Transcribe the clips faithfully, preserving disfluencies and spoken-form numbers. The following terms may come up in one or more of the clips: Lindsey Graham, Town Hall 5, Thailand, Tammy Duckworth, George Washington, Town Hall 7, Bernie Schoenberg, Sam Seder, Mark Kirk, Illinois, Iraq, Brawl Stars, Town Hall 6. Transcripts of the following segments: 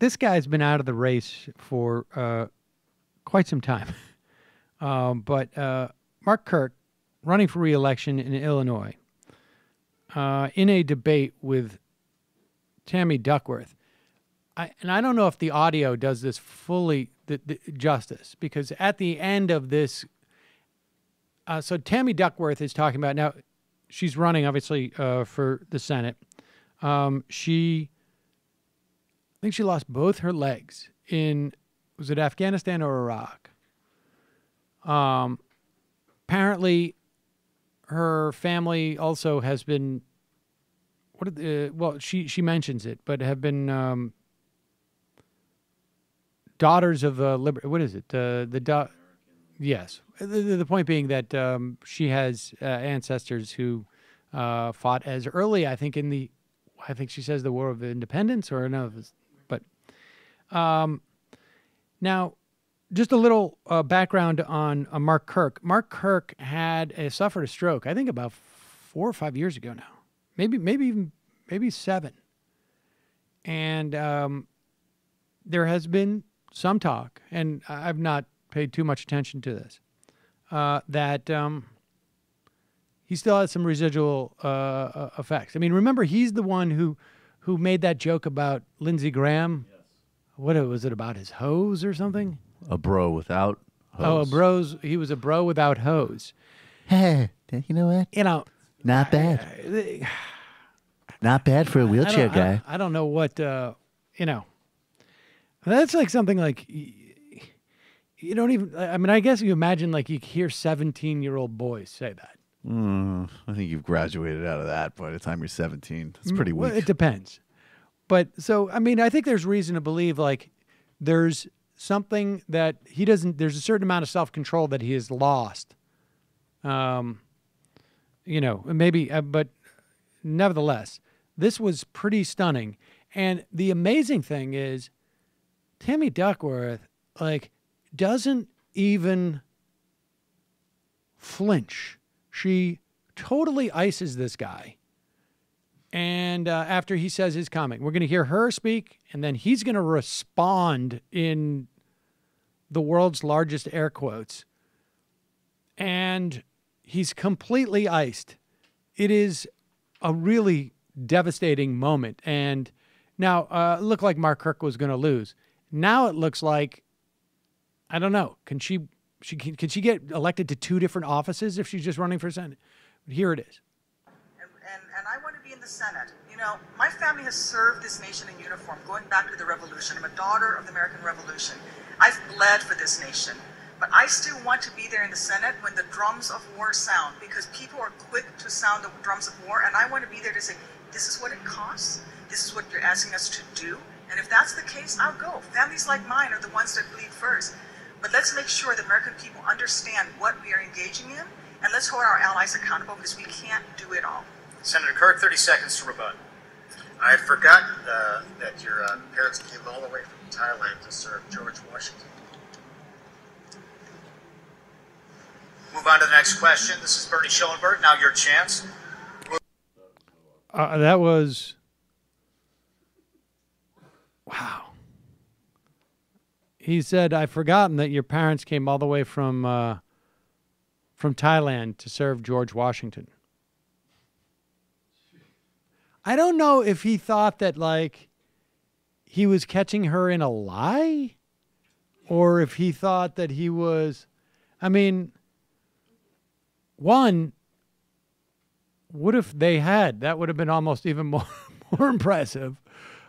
this guy's been out of the race for uh, quite some time. um, but uh, Mark Kirk, running for re-election in Illinois, uh, in a debate with Tammy Duckworth. I, and I don't know if the audio does this fully the, the justice, because at the end of this, uh, so Tammy Duckworth is talking about, now she's running, obviously, uh, for the Senate. Um, she, I think she lost both her legs in, was it Afghanistan or Iraq? Um, apparently, her family also has been, what did, uh, well, she, she mentions it, but have been um, daughters of uh, liberty. What is it? Uh, the da Yes. The, the point being that um, she has uh, ancestors who uh, fought as early, I think, in the, I think she says the War of Independence or another, but um, now just a little uh, background on uh, Mark Kirk. Mark Kirk had a, suffered a stroke, I think about four or five years ago now, maybe, maybe even, maybe seven. And um, there has been some talk, and I've not paid too much attention to this, uh, that um, he still has some residual uh, effects. I mean, remember, he's the one who, who made that joke about Lindsey Graham. Yes. What was it about his hose or something? A bro without hose. Oh, a bros. He was a bro without hose. Hey, you know what? You know, not bad. I, I, not bad for a wheelchair I guy. I don't, I don't know what uh, you know. That's like something like you don't even. I mean, I guess you imagine like you hear seventeen-year-old boys say that. Mm, I think you've graduated out of that by the time you're seventeen. That's pretty weak. Well, it depends. But so, I mean, I think there's reason to believe like there's something that he doesn't, there's a certain amount of self-control that he has lost. Um, you know, maybe, uh, but nevertheless, this was pretty stunning. And the amazing thing is Tammy Duckworth, like, doesn't even flinch. She totally ices this guy. And uh, after he says his comment, we're going to hear her speak, and then he's going to respond in the world's largest air quotes. And he's completely iced. It is a really devastating moment. And now uh, it looked like Mark Kirk was going to lose. Now it looks like, I don't know, can she... She can, can she get elected to two different offices if she's just running for Senate? Here it is. And, and, and I want to be in the Senate. You know, my family has served this nation in uniform, going back to the Revolution. I'm a daughter of the American Revolution. I've bled for this nation. But I still want to be there in the Senate when the drums of war sound, because people are quick to sound the drums of war, and I want to be there to say, this is what it costs, this is what you're asking us to do, and if that's the case, I'll go. Families like mine are the ones that bleed first. But let's make sure the American people understand what we are engaging in, and let's hold our allies accountable, because we can't do it all. Senator Kirk, thirty seconds to rebut. I forgot uh, that your uh, parents came all the way from Thailand to serve George Washington. Move on to the next question. This is Bernie Schoenberg. Now your chance. Uh, that was... Wow. He said, I've forgotten that your parents came all the way from uh, from Thailand to serve George Washington. I don't know if he thought that, like, he was catching her in a lie, or if he thought that he was, I mean, one, what if they had? That would have been almost even more, more impressive.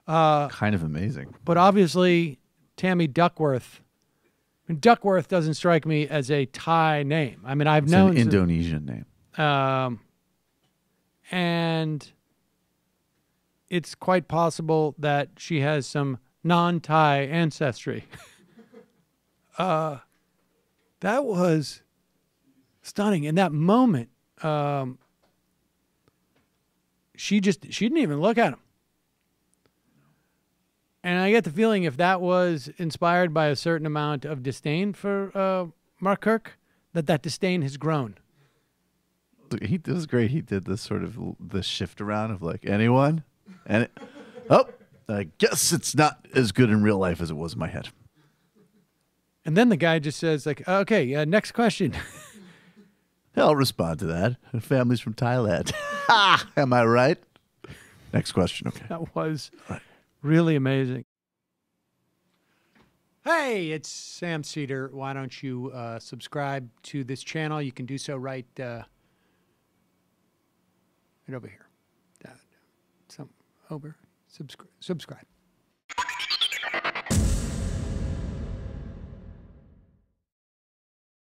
Uh, kind of amazing. But obviously... Tammy Duckworth. And Duckworth doesn't strike me as a Thai name. I mean, I've it's known an Indonesian some, name, um, and it's quite possible that she has some non-Thai ancestry. uh, that was stunning. In that moment, um, she just she didn't even look at him. And I get the feeling if that was inspired by a certain amount of disdain for uh, Mark Kirk, that that disdain has grown. He, this is great. He did this sort of the shift around of like, anyone? And it, oh, I guess it's not as good in real life as it was in my head. And then the guy just says, like, okay, uh, next question. I'll respond to that. Her family's from Thailand. Am I right? Next question. Okay. That was really amazing. Hey, it's Sam Seder. Why don't you uh, subscribe to this channel? You can do so right, uh, right over here. That, some over. Subscribe. Subscribe.